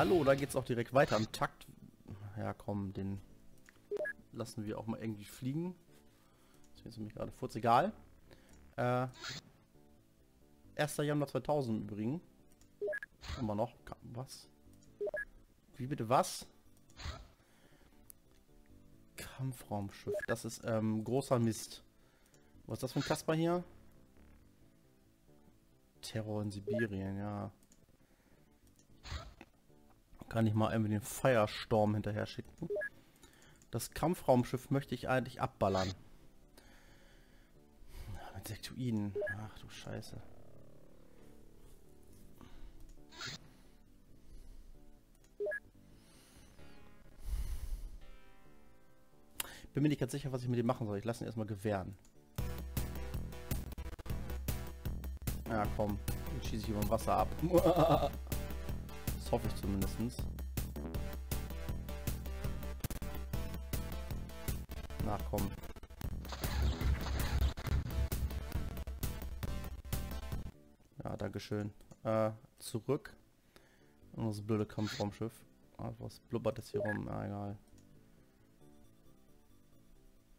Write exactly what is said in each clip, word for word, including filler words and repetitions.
Hallo, da geht's auch direkt weiter am Takt. Ja komm, den lassen wir auch mal irgendwie fliegen. Das ist nämlich gerade furz egal. Äh, erster Januar zweitausend im Übrigen. Immer noch. Was? Wie bitte was? Kampfraumschiff. Das ist ähm, großer Mist. Was ist das für ein Kasper hier? Terror in Sibirien, ja. Kann ich mal irgendwie den Firestorm hinterher schicken. Das Kampfraumschiff möchte ich eigentlich abballern. Ja, mit Sektoiden. Ach du Scheiße. Bin mir nicht ganz sicher, was ich mit dem machen soll. Ich lasse ihn erstmal gewähren. Ja komm, jetzt schieße ich über dem Wasser ab. Das hoffe ich zumindest. Na komm. Ja, dankeschön. Äh, zurück. Und das blöde Kampfraumschiff. Ah, was blubbert das hier rum? Na egal.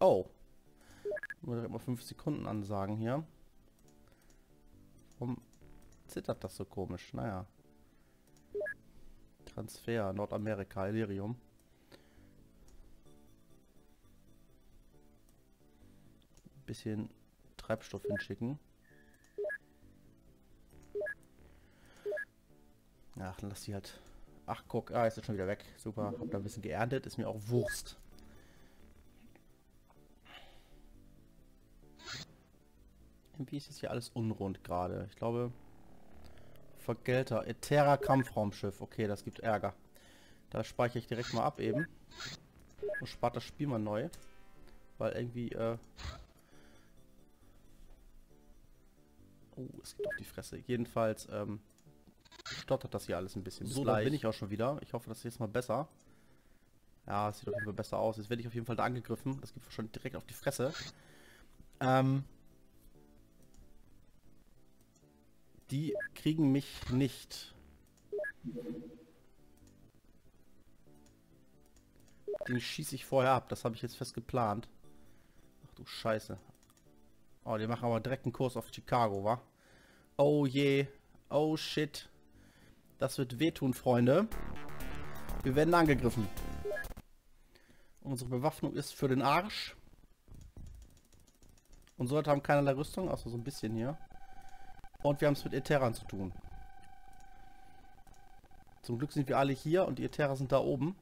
Oh. Nur direkt mal fünf Sekunden ansagen hier. Warum zittert das so komisch? Naja. Transfer, Nordamerika, Illyrium. Bisschen Treibstoff hinschicken. Ach, dann lass die halt... Ach, guck, ah, ist jetzt schon wieder weg. Super, hab da ein bisschen geerntet, ist mir auch Wurst. Irgendwie ist das hier alles unrund gerade. Ich glaube... Vergelter. Etera Kampfraumschiff. Okay, das gibt Ärger. Da speichere ich direkt mal ab eben. Und spart das Spiel mal neu. Weil irgendwie, äh... Oh, es geht auf die Fresse. Jedenfalls, ähm... stottert das hier alles ein bisschen. So, da bin ich auch schon wieder. Ich hoffe, das ist jetzt mal besser. Ja, es sieht auf jeden Fall besser aus. Jetzt werde ich auf jeden Fall da angegriffen. Das gibt wahrscheinlich direkt auf die Fresse. Ähm... Die kriegen mich nicht. Den schieße ich vorher ab. Das habe ich jetzt fest geplant. Ach du Scheiße. Oh, die machen aber direkt einen Kurs auf Chicago, wa? Oh je. Oh shit. Das wird wehtun, Freunde. Wir werden angegriffen. Unsere Bewaffnung ist für den Arsch. Und so haben keinerlei Rüstung, außer so ein bisschen hier. Und wir haben es mit Eteran zu tun. Zum Glück sind wir alle hier und die Etera sind da oben.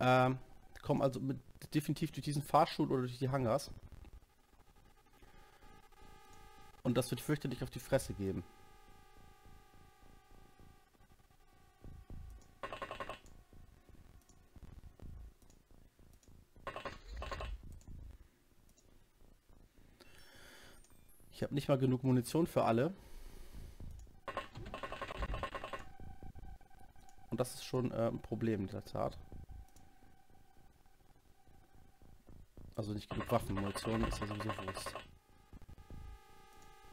Ähm, kommen also mit, definitiv durch diesen Fahrstuhl oder durch die Hangars. Und das wird fürchterlich auf die Fresse geben. Ich habe nicht mal genug Munition für alle. Und das ist schon äh, ein Problem in der Tat. Also nicht genug Waffen, Munition ist ja sowieso Wurst.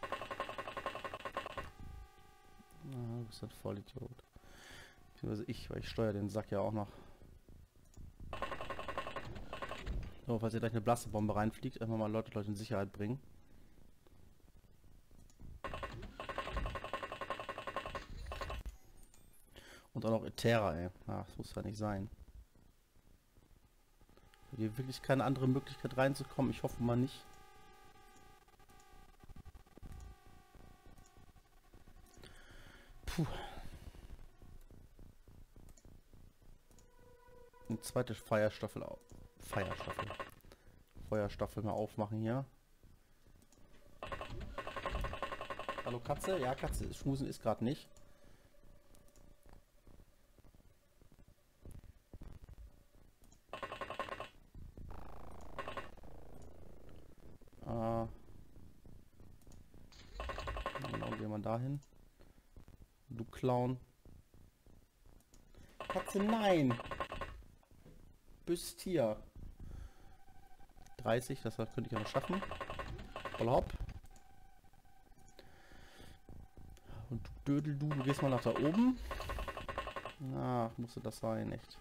Ah, du bist ein Vollidiot. Beziehungsweise ich, weil ich steuere den Sack ja auch noch. So, falls ihr gleich eine Blastebombe reinfliegt, einfach mal Leute, Leute in Sicherheit bringen. Und auch noch Etera, ey. Ach, das muss ja nicht sein. Hier wirklich keine andere Möglichkeit reinzukommen. Ich hoffe mal nicht. Puh. Eine zweite Feierstaffel auf. Feierstaffel. Feuerstaffel mal aufmachen hier. Hallo Katze? Ja, Katze. Schmusen ist gerade nicht. Dahin. Du Clown. Katze, nein! Bist hier. dreißig, das könnte ich ja noch schaffen. Voll hopp. Und du Dödel, du, du gehst mal nach da oben. Ach, musste das sein, echt.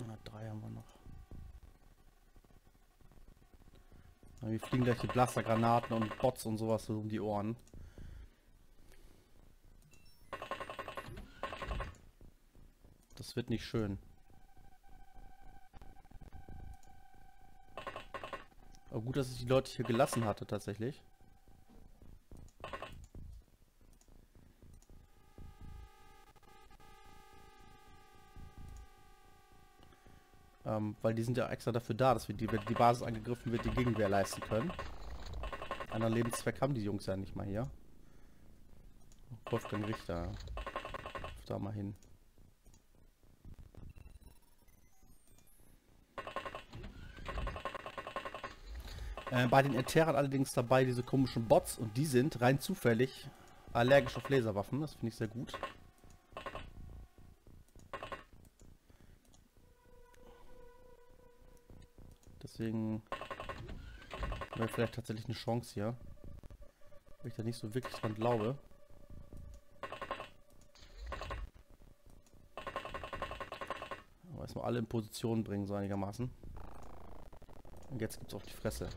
hundertdrei haben wir noch. Aber wir fliegen gleich die Blastergranaten und Bots und sowas so um die Ohren. Das wird nicht schön. Aber gut, dass ich die Leute hier gelassen hatte, tatsächlich. Ähm, weil die sind ja extra dafür da, dass wir die, wenn die Basis angegriffen wird, die Gegenwehr leisten können. Anderen Lebenszweck haben die Jungs ja nicht mal hier. Wolfgang Richter. Da mal hin. Äh, bei den Ätherern allerdings dabei diese komischen Bots, und die sind rein zufällig allergisch auf Laserwaffen. Das finde ich sehr gut. Deswegen wäre vielleicht tatsächlich eine Chance hier. Weil ich da nicht so wirklich dran glaube. Aber erstmal alle in Position bringen, so einigermaßen. Und jetzt gibt's auf die Fresse.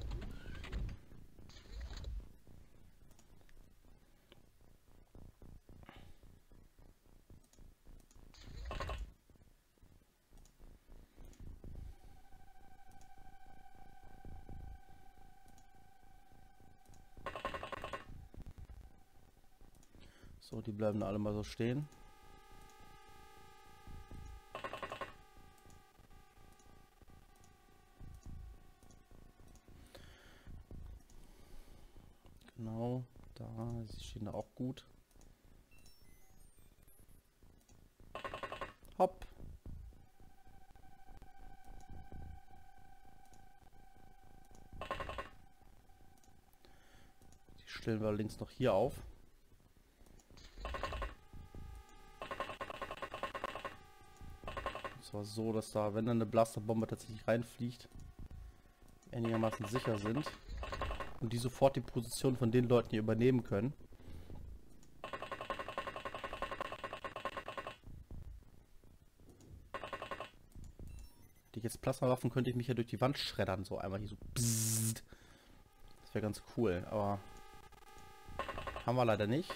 So, die bleiben da alle mal so stehen. Genau, da, sie stehen da auch gut. Hopp. Die stellen wir allerdings noch hier auf. Und zwar so, dass da, wenn dann eine Blasterbombe tatsächlich reinfliegt, einigermaßen sicher sind. Und die sofort die Position von den Leuten hier übernehmen können. Die jetzt Plasmawaffen könnte ich mich ja durch die Wand schreddern, so einmal hier so. Pssst. Das wäre ganz cool, aber haben wir leider nicht.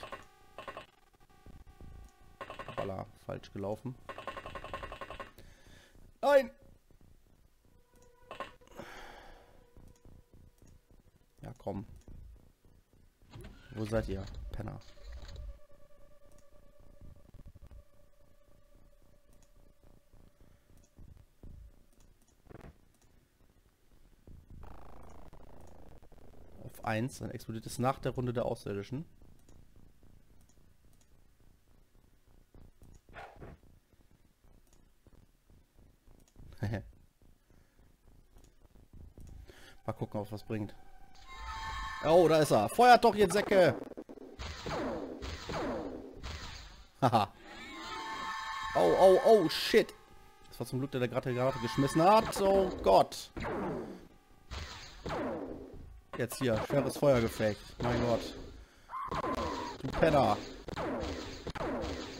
Baller, falsch gelaufen. Nein! Ja, komm. Wo seid ihr, Penner? Auf eins, dann explodiert es nach der Runde der Außerirdischen. Mal gucken, ob was bringt. Oh, da ist er. Feuert doch, ihr Säcke! Haha. Oh, oh, oh, shit. Das war zum Glück, der da gerade die Granate geschmissen hat. Oh Gott. Jetzt hier, schweres Feuergefecht. Mein Gott. Du Penner.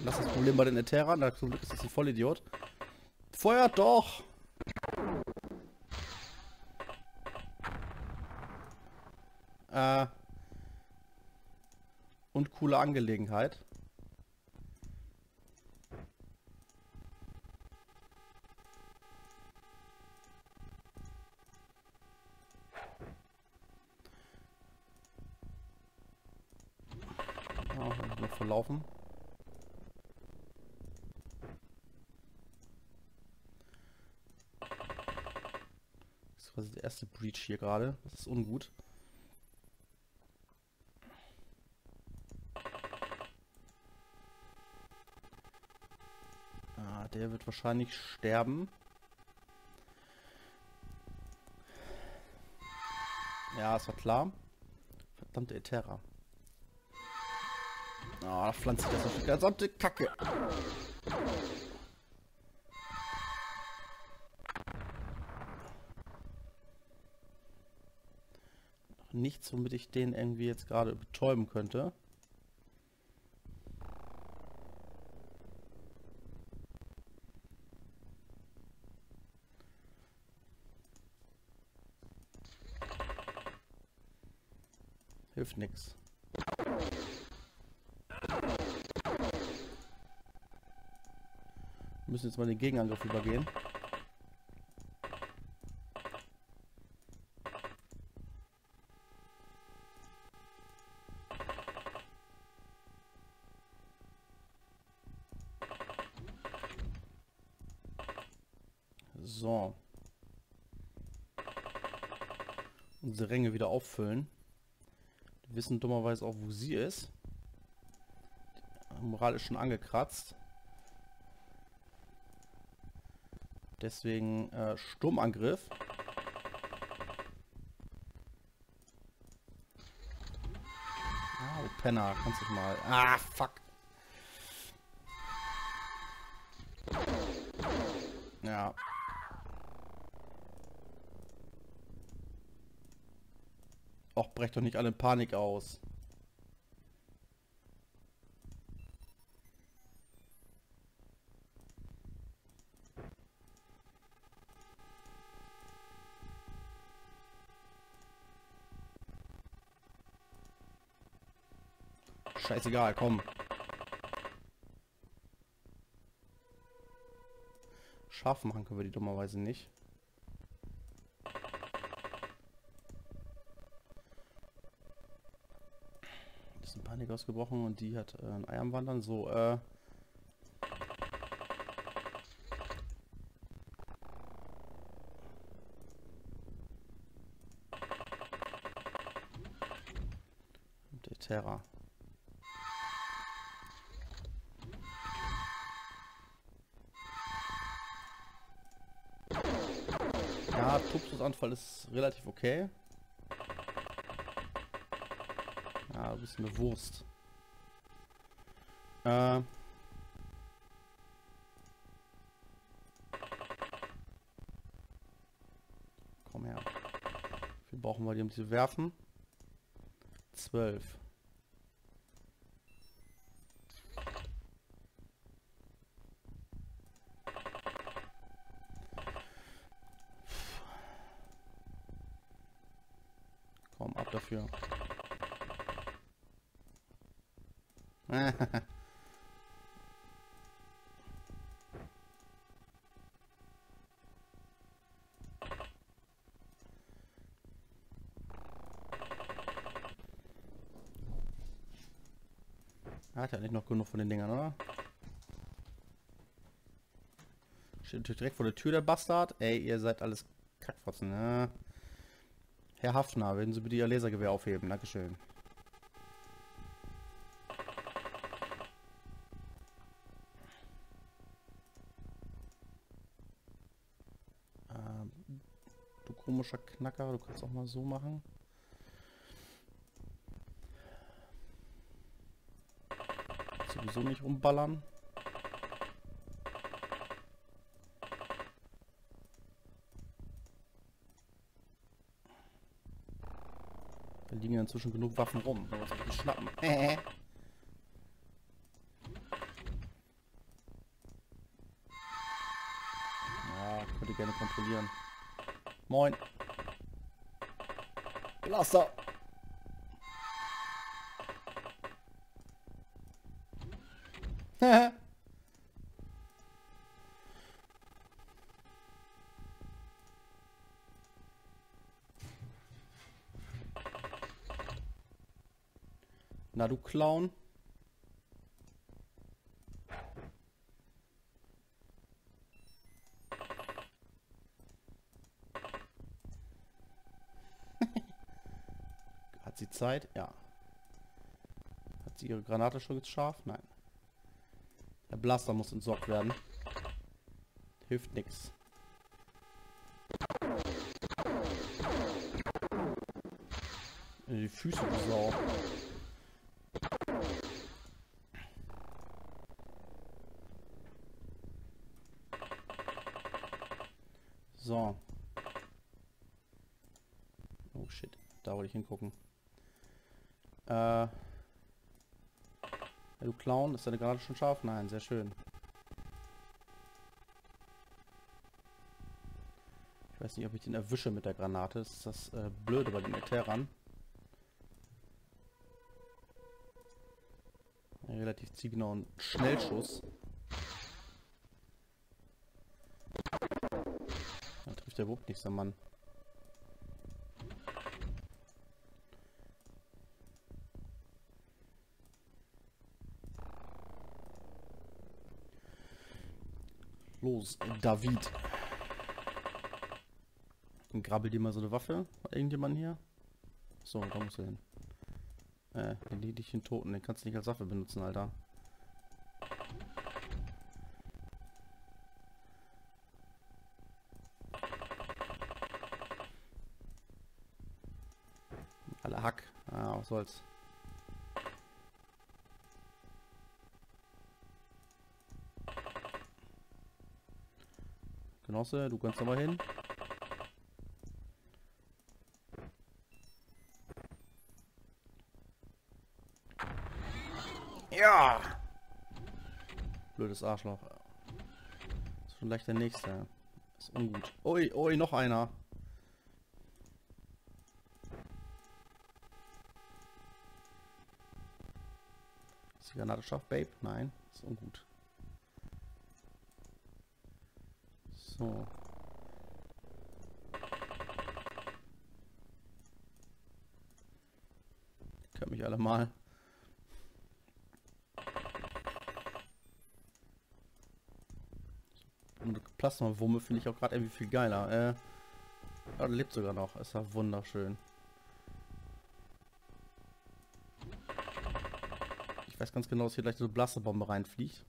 Das ist das Problem bei den Ätherern. Da zum Glück ist das ein Vollidiot. Feuert doch! Uh, und coole Angelegenheit. Oh, ich bin verlaufen. Das ist quasi der erste Breach hier gerade. Das ist ungut. Der wird wahrscheinlich sterben. Ja, ist war klar. Verdammte Äthera. Ah, oh, da pflanzt sich das auf die verdammte Kacke. Nichts, womit ich den irgendwie jetzt gerade betäuben könnte. Hilft nichts. Wir müssen jetzt mal in den Gegenangriff übergehen. So. Unsere Ränge wieder auffüllen. Die wissen dummerweise auch, wo sie ist. Die Moral ist schon angekratzt. Deswegen äh, Sturmangriff. Oh, Penner, kannst du mal. Ah, fuck. Ja. Och, brecht doch nicht alle in Panik aus. Scheißegal, komm. Scharf machen können wir die dummerweise nicht. Ist in Panik ausgebrochen und die hat äh, ein Ei am Wandern. So, äh... der Terra. Ja, Tobsusanfall ist relativ okay. Ja, du bist eine Wurst. Äh. Komm her. Wie viel brauchen wir die, um die zu werfen? zwölf. Dafür. Hat ja nicht noch genug von den Dingern, oder? Steht natürlich direkt vor der Tür, der Bastard. Ey, ihr seid alles Kackfotzen, ne? Herr Hafner, würden Sie bitte Ihr Lasergewehr aufheben? Dankeschön. Ähm, du komischer Knacker, du kannst auch mal so machen. Sowieso nicht rumballern. Da liegen ja inzwischen genug Waffen rum. Da muss ich die schnappen. Äh. Ja, könnte gerne kontrollieren. Moin. Blaster. Na du Clown. Hat sie Zeit? Ja. Hat sie ihre Granate schon scharf? Nein. Der Blaster muss entsorgt werden. Hilft nichts. Die Füße, die Sau. So. Oh shit, da wollte ich hingucken. Äh. Ja, du Clown, ist deine Granate schon scharf? Nein, sehr schön. Ich weiß nicht, ob ich den erwische mit der Granate. Das ist das äh, Blöde bei den Ätherern. relativ zielgenauen Schnellschuss. Da trifft der Wucht nichts, der Mann. Los, David. Und grabbel dir mal so eine Waffe. Hat irgendjemand hier? So, da musst du hin. Äh, erledige den Toten. Den kannst du nicht als Waffe benutzen, Alter. Alle Hack. Ah, was soll's. Genosse, du kannst aber hin. Ja! Blödes Arschloch. Ist vielleicht der nächste. Ist ungut. Ui, ui, noch einer. Ist die Granate scharf, Babe? Nein, ist ungut. So. Ich kann mich alle mal. Plasmawumme finde ich auch gerade irgendwie viel geiler. Äh, ja, lebt sogar noch. Ist ja wunderschön. Ich weiß ganz genau, dass hier gleich so eine Blasterbombe reinfliegt.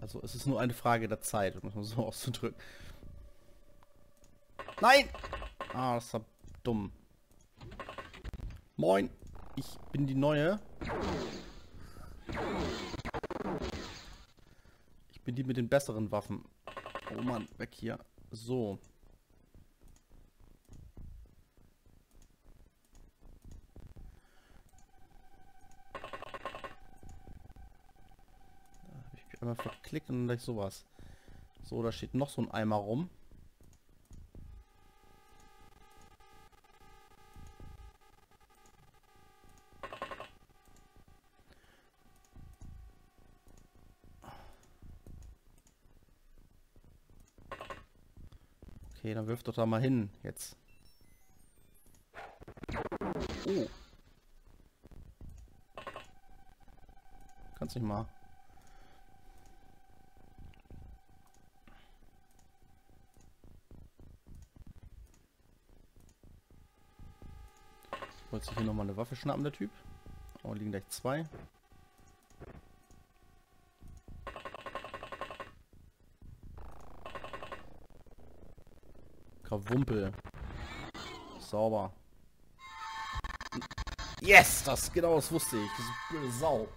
Also es ist nur eine Frage der Zeit, um es so auszudrücken. Nein! Ah, das ist ja dumm. Moin! Ich bin die Neue. Ich bin die mit den besseren Waffen. Oh Mann, weg hier. So. Da habe ich mich einmal verklickt und gleich sowas. So, da steht noch so ein Eimer rum. Okay, dann wirf doch da mal hin, jetzt. Oh. Kannst nicht mal. Wollte sich hier nochmal eine Waffe schnappen, der Typ. Oh, liegen gleich zwei. Wumpel. Sauber. Yes, das genau, das wusste ich. Das ist eine blöde Sau.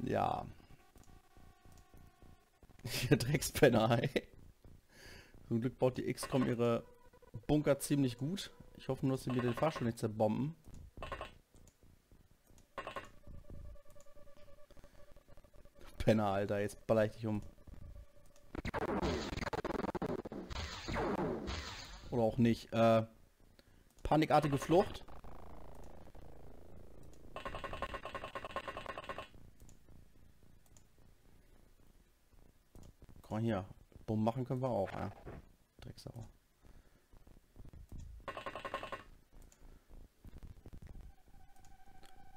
Ja. Ihr Dreckspenner, ey. Zum Glück baut die X-Com ihre Bunker ziemlich gut. Ich hoffe nur, dass sie mir den Fahrstuhl nicht zerbomben. Penner, Alter, jetzt baller ich dich um. Oder auch nicht. Äh, panikartige Flucht. Komm hier. Bumm machen können wir auch, ja. Drecksau.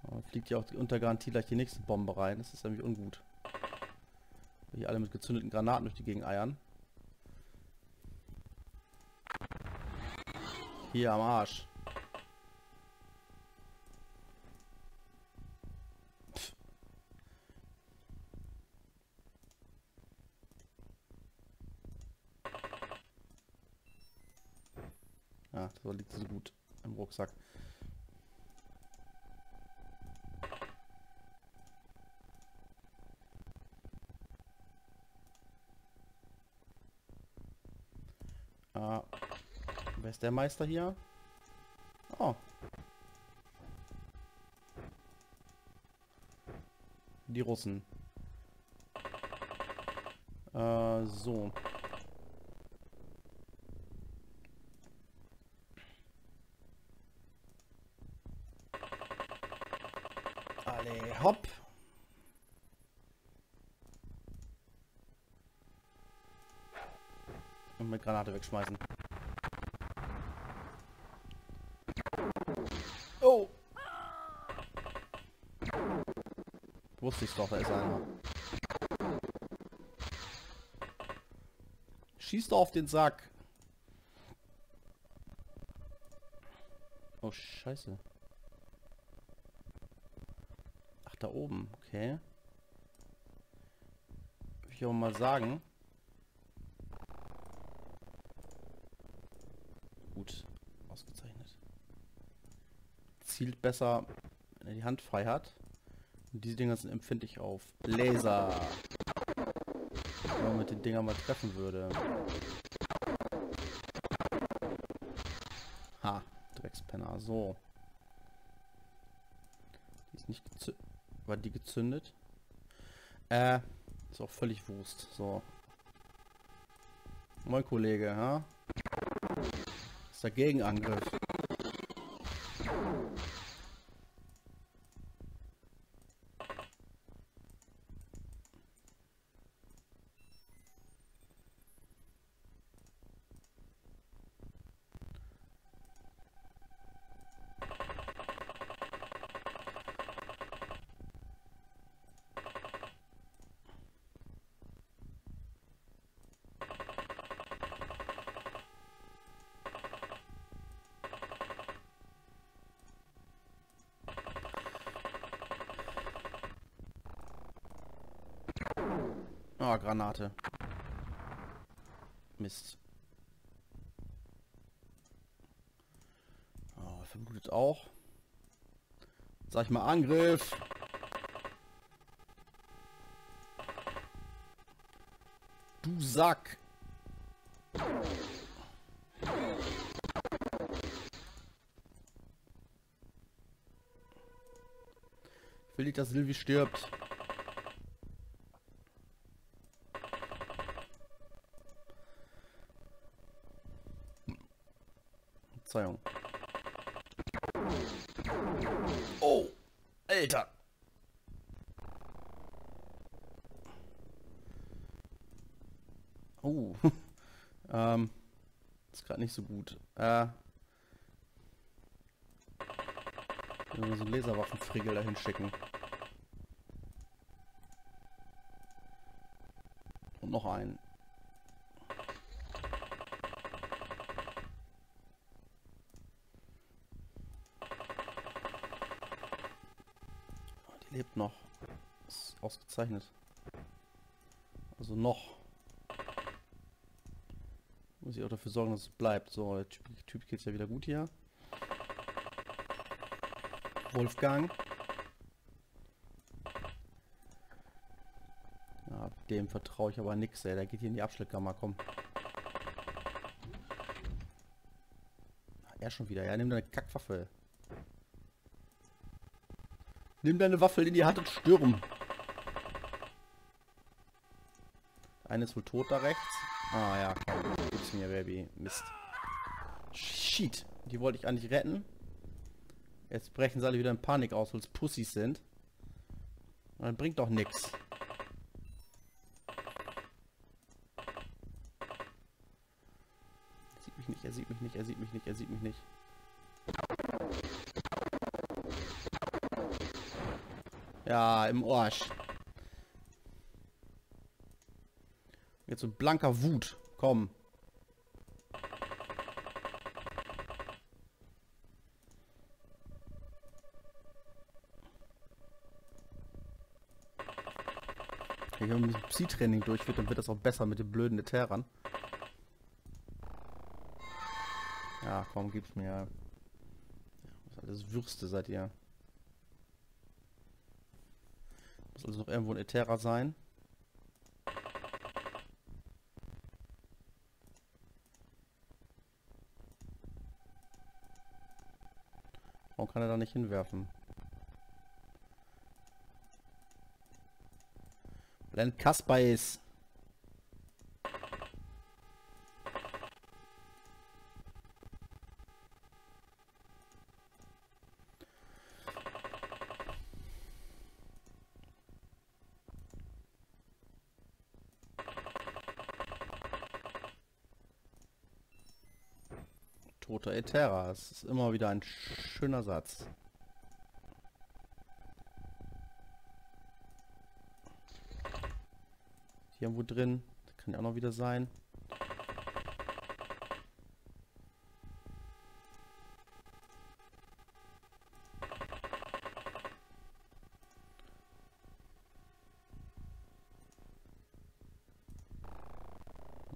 Aber fliegt ja auch unter Garantie gleich die nächste Bombe rein. Das ist irgendwie ungut. Hier alle mit gezündeten Granaten durch die Gegend eiern. Hier am Arsch. Pff. Ja, da liegt so gut im Rucksack. Wer ist der Meister hier? Oh. die Russen. Äh, so. Alle hopp. Und mit Granate wegschmeißen. Oh! Wusste ich doch, da ist einer. Schieß doch auf den Sack. Oh, scheiße. Ach, da oben. Okay. Will ich auch mal sagen. Gut. Ausgezeichnet. Zielt besser, wenn er die Hand frei hat. Und diese Dinger sind empfindlich auf Laser. Wenn man mit den Dingern mal treffen würde. Ha, Dreckspenner. So. Die ist nicht gezündet. War die gezündet? Äh, ist auch völlig Wurst. So. Moin Kollege, ha? Ist der Gegenangriff. Ah, oh, Granate. Mist. Oh, verblutet auch. Sag ich mal Angriff. Du Sack. Ich will nicht, dass Silvi stirbt. Oh, Alter. Oh, ähm, ist gerade nicht so gut. Äh, wenn wir so einen Laserwaffenfriegel dahin schicken. Und noch einen. Lebt noch. Ist ausgezeichnet. Also noch. Muss ich auch dafür sorgen, dass es bleibt. So, der Typ, Typ geht es ja wieder gut hier. Wolfgang. Ja, dem vertraue ich aber nix, ey. Der geht hier in die Abschleppkammer, komm. Ach, er schon wieder. Ja, nimm deine Kackwaffe. Nimm deine Waffel in die Hand und stürm. Eine ist wohl tot da rechts. Ah ja, komm, gib's mir, Baby. Mist. Shit. Die wollte ich eigentlich retten. Jetzt brechen sie alle wieder in Panik aus, weil es Pussys sind. Und dann bringt doch nix. Er sieht mich nicht, er sieht mich nicht, er sieht mich nicht, er sieht mich nicht. Ja, im Arsch. Jetzt so blanker Wut. Komm. Wenn hier ein Psi-Training durchführt, dann wird das auch besser mit den blöden Terran. Ja, komm, gib's mir. Was alles Würste seid ihr. Also noch irgendwo ein Äthera sein. Warum kann er da nicht hinwerfen? Land Kasper ist. Toter Etera, das ist immer wieder ein schöner Satz. Hier irgendwo drin, das kann ja auch noch wieder sein.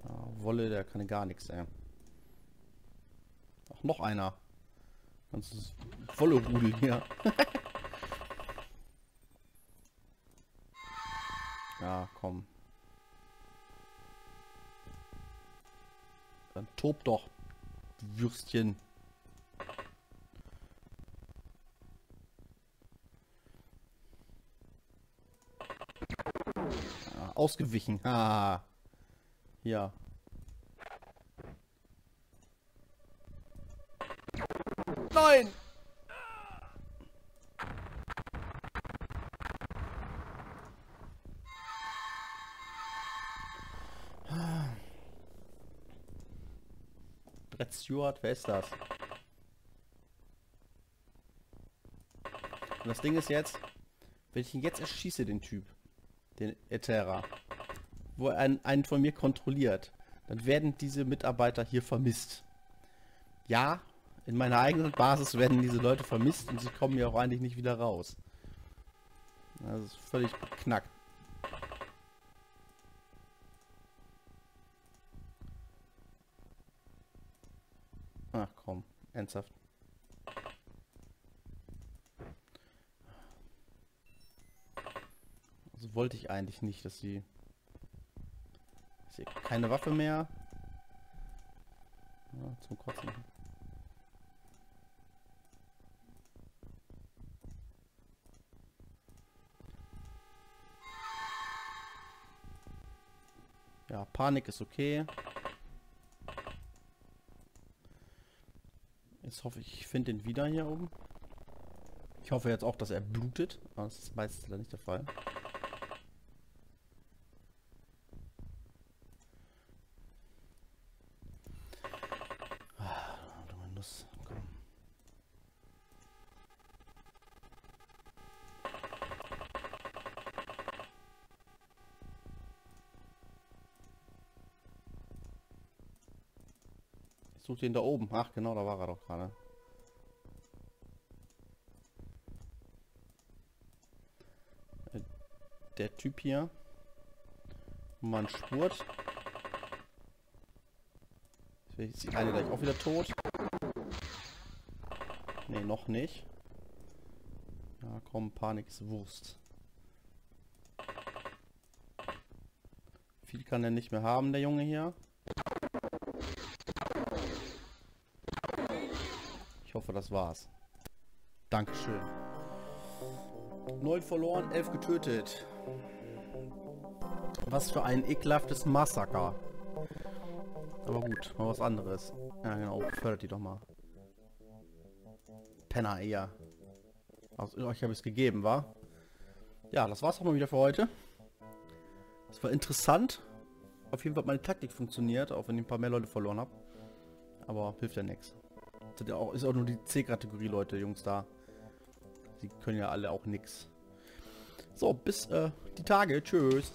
Ja, Wolle, der kann ja gar nichts, ey. Ach, noch einer. Ganzes Wolle-Rudel hier. Ja, komm. Dann tob doch, Würstchen. Ah, ausgewichen. Ah. Ja. Nein! Brett Stewart, wer ist das? Und das Ding ist jetzt, wenn ich ihn jetzt erschieße, den Typ, den Etera, wo er einen, einen von mir kontrolliert, dann werden diese Mitarbeiter hier vermisst. Ja, in meiner eigenen Basis werden diese Leute vermisst und sie kommen ja auch eigentlich nicht wieder raus. Das ist völlig beknackt. Ach komm, ernsthaft. Also wollte ich eigentlich nicht, dass sie... Ist hier keine Waffe mehr. Ja, zum Kotzen. Ja, Panik ist okay. Jetzt hoffe ich, ich finde den wieder hier oben. Ich hoffe jetzt auch, dass er blutet. Aber das ist meistens leider nicht der Fall. Ah, dumme Nuss. Komm. Ich suche den da oben. Ach genau, da war er doch gerade. Der Typ hier. Man spurt. Jetzt ist die eine gleich auch wieder tot. Ne, noch nicht. Ja, komm, Panik ist Wurst. Viel kann er nicht mehr haben, der Junge hier. Ich hoffe, das war's. Dankeschön. neun verloren, elf getötet. Was für ein ekelhaftes Massaker. Aber gut, mal was anderes. Ja genau, fördert die doch mal. Penner eher. Aus euch habe ich es gegeben, wa? Ja, das war's auch mal wieder für heute. Es war interessant. Auf jeden Fall hat meine Taktik funktioniert, auch wenn ich ein paar mehr Leute verloren habe. Aber hilft ja nichts. Ist ja auch, ist auch nur die C-Kategorie, Leute, Jungs da. Sie können ja alle auch nichts. So, bis äh, die Tage. Tschüss.